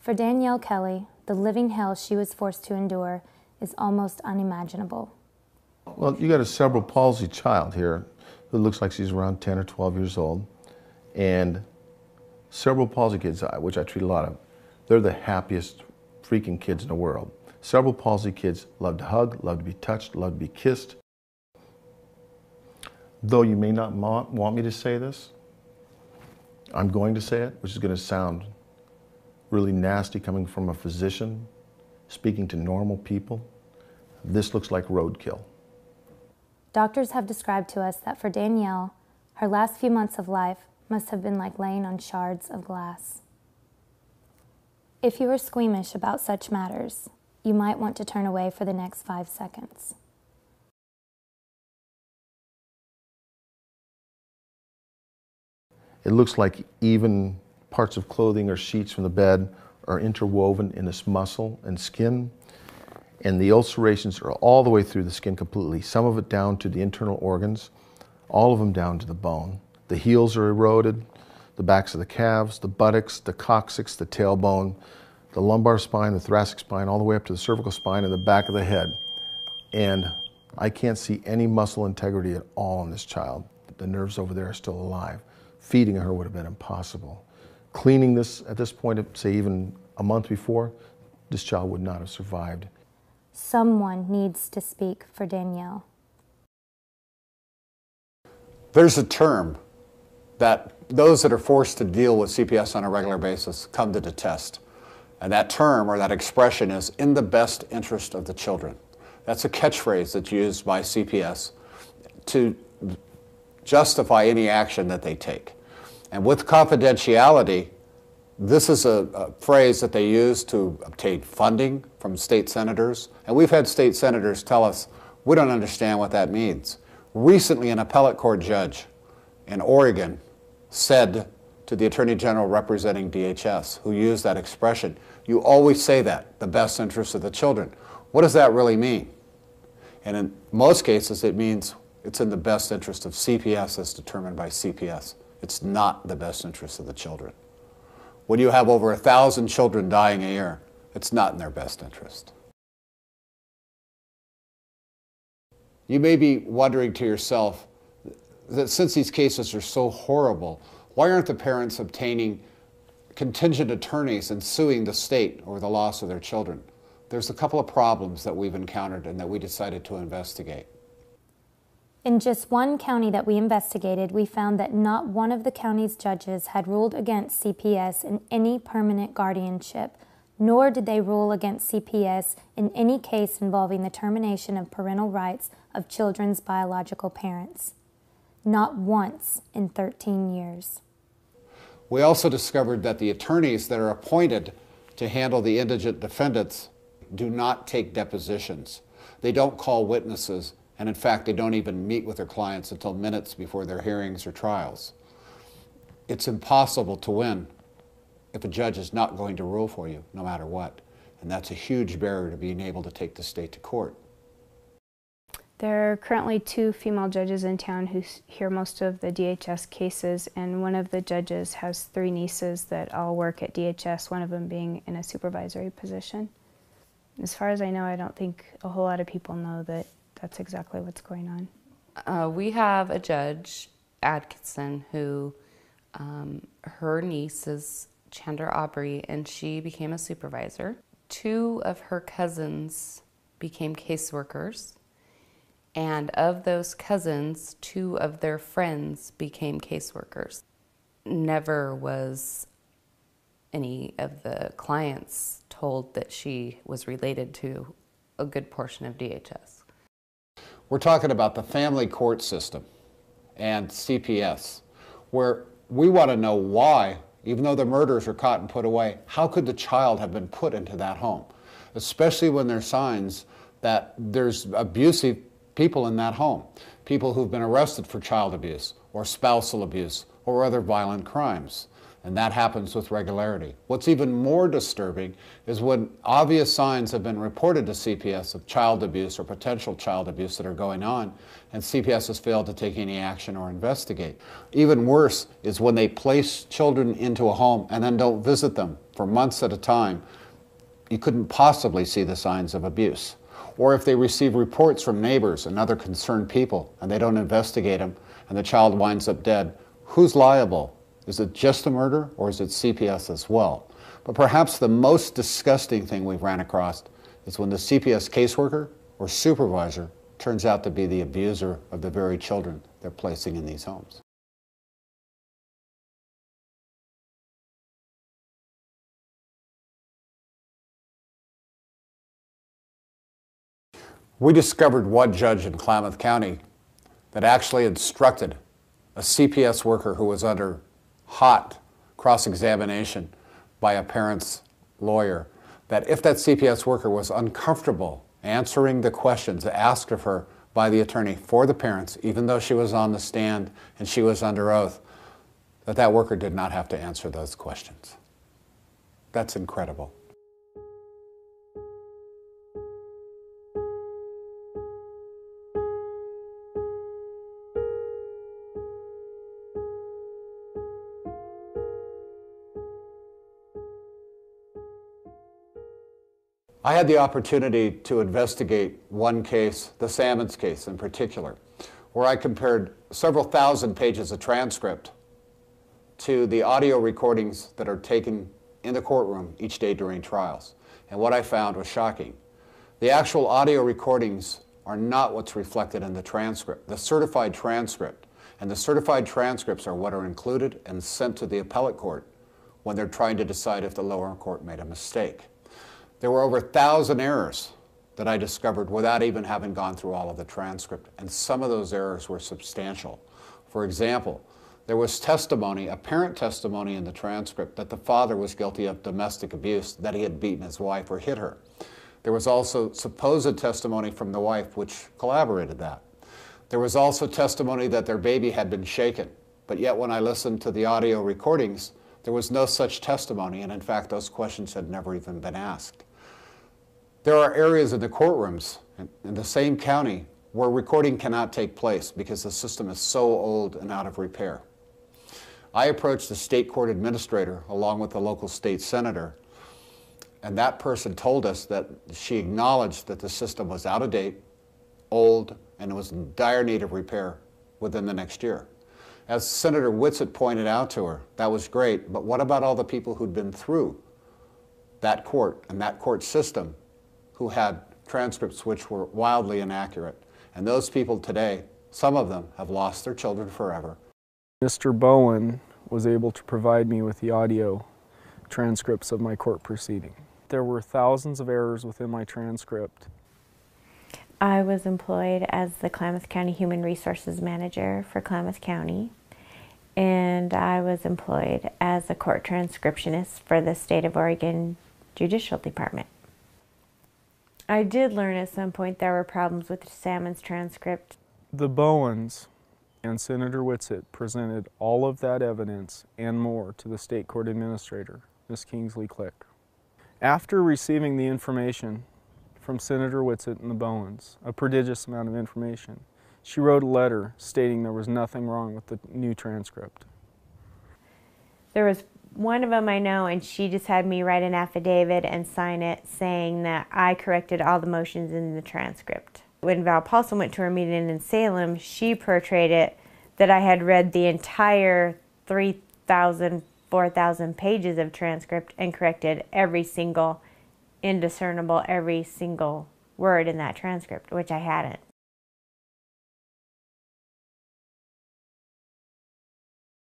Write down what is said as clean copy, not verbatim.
For Danielle Kelly, the living hell she was forced to endure is almost unimaginable. Well, you got a cerebral palsy child here who looks like she's around 10 or 12 years old. And cerebral palsy kids, which I treat a lot of, they're the happiest freaking kids in the world. Cerebral palsy kids love to hug, love to be touched, love to be kissed. Though you may not want me to say this, I'm going to say it, which is going to sound really nasty coming from a physician speaking to normal people. This looks like roadkill. Doctors have described to us that for Danielle, her last few months of life must have been like laying on shards of glass. If you are squeamish about such matters, you might want to turn away for the next 5 seconds. It looks like even parts of clothing or sheets from the bed are interwoven in this muscle and skin, and the ulcerations are all the way through the skin completely, some of it down to the internal organs, all of them down to the bone. The heels are eroded, the backs of the calves, the buttocks, the coccyx, the tailbone, the lumbar spine, the thoracic spine, all the way up to the cervical spine and the back of the head. And I can't see any muscle integrity at all in this child. The nerves over there are still alive. Feeding her would have been impossible. Cleaning this at this point, say even a month before, this child would not have survived. Someone needs to speak for Danielle. There's a term that those that are forced to deal with CPS on a regular basis come to detest. And that term or that expression is in the best interest of the children. That's a catchphrase that's used by CPS to justify any action that they take. And with confidentiality, this is a phrase that they use to obtain funding from state senators. And we've had state senators tell us, we don't understand what that means. Recently, an appellate court judge in Oregon said to the Attorney General representing DHS, who used that expression, you always say that, the best interest of the children. What does that really mean? And in most cases, it means it's in the best interest of CPS as determined by CPS. It's not the best interest of the children. When you have over 1,000 children dying a year, it's not in their best interest. You may be wondering to yourself that since these cases are so horrible, why aren't the parents obtaining contingent attorneys and suing the state over the loss of their children? There's a couple of problems that we've encountered and that we decided to investigate. In just one county that we investigated, we found that not one of the county's judges had ruled against CPS in any permanent guardianship, nor did they rule against CPS in any case involving the termination of parental rights of children's biological parents. Not once in 13 years. We also discovered that the attorneys that are appointed to handle the indigent defendants do not take depositions. They don't call witnesses. And in fact, they don't even meet with their clients until minutes before their hearings or trials. It's impossible to win if a judge is not going to rule for you, no matter what. And that's a huge barrier to being able to take the state to court. There are currently 2 female judges in town who hear most of the DHS cases, and one of the judges has 3 nieces that all work at DHS, one of them being in a supervisory position. As far as I know, I don't think a whole lot of people know that that's exactly what's going on. We have a judge, Adkinson, who her niece is Chandra Aubrey, and she became a supervisor. 2 of her cousins became caseworkers, and of those cousins, 2 of their friends became caseworkers. Never was any of the clients told that she was related to a good portion of DHS. We're talking about the family court system and CPS, where we want to know why, even though the murders are caught and put away, how could the child have been put into that home? Especially when there's signs that there's abusive people in that home, people who've been arrested for child abuse or spousal abuse or other violent crimes. and that happens with regularity. What's even more disturbing is when obvious signs have been reported to CPS of child abuse or potential child abuse that are going on, and CPS has failed to take any action or investigate. Even worse is when they place children into a home and then don't visit them for months at a time. You couldn't possibly see the signs of abuse. Or if they receive reports from neighbors and other concerned people and they don't investigate them and the child winds up dead, who's liable? Is it just the murder, or is it CPS as well? But perhaps the most disgusting thing we've ran across is when the CPS caseworker or supervisor turns out to be the abuser of the very children they're placing in these homes. We discovered one judge in Klamath County that actually instructed a CPS worker who was under hot cross-examination by a parent's lawyer that if that CPS worker was uncomfortable answering the questions asked of her by the attorney for the parents, even though she was on the stand and she was under oath, that that worker did not have to answer those questions. That's incredible. I had the opportunity to investigate one case, the Salmons case in particular, where I compared several thousand pages of transcript to the audio recordings that are taken in the courtroom each day during trials. And what I found was shocking. The actual audio recordings are not what's reflected in the transcript, the certified transcript. And the certified transcripts are what are included and sent to the appellate court when they're trying to decide if the lower court made a mistake. There were over 1,000 errors that I discovered without even having gone through all of the transcript, and some of those errors were substantial. For example, there was testimony, apparent testimony in the transcript, that the father was guilty of domestic abuse, that he had beaten his wife or hit her. There was also supposed testimony from the wife which corroborated that. There was also testimony that their baby had been shaken, but yet when I listened to the audio recordings, there was no such testimony, and in fact those questions had never even been asked. There are areas in the courtrooms in the same county where recording cannot take place because the system is so old and out of repair. I approached the state court administrator along with the local state senator, and that person told us that she acknowledged that the system was out of date, old, and was in dire need of repair within the next year. As Senator Whitsitt pointed out to her, that was great, but what about all the people who'd been through that court and that court system who had transcripts which were wildly inaccurate? And those people today, some of them have lost their children forever. Mr. Bowen was able to provide me with the audio transcripts of my court proceeding. There were thousands of errors within my transcript. I was employed as the Klamath County Human Resources Manager for Klamath County, and I was employed as a court transcriptionist for the State of Oregon Judicial Department. I did learn at some point there were problems with the Salmons transcript. The Bowens and Senator Whitsitt presented all of that evidence and more to the state court administrator, Ms. Kingsley Click. After receiving the information from Senator Whitsitt and the Bowens, a prodigious amount of information, she wrote a letter stating there was nothing wrong with the new transcript. There was one of them I know, and she just had me write an affidavit and sign it saying that I corrected all the motions in the transcript. When Val Paulson went to her meeting in Salem, she portrayed it that I had read the entire 3,000, 4,000 pages of transcript and corrected every single indiscernible, every single word in that transcript, which I hadn't.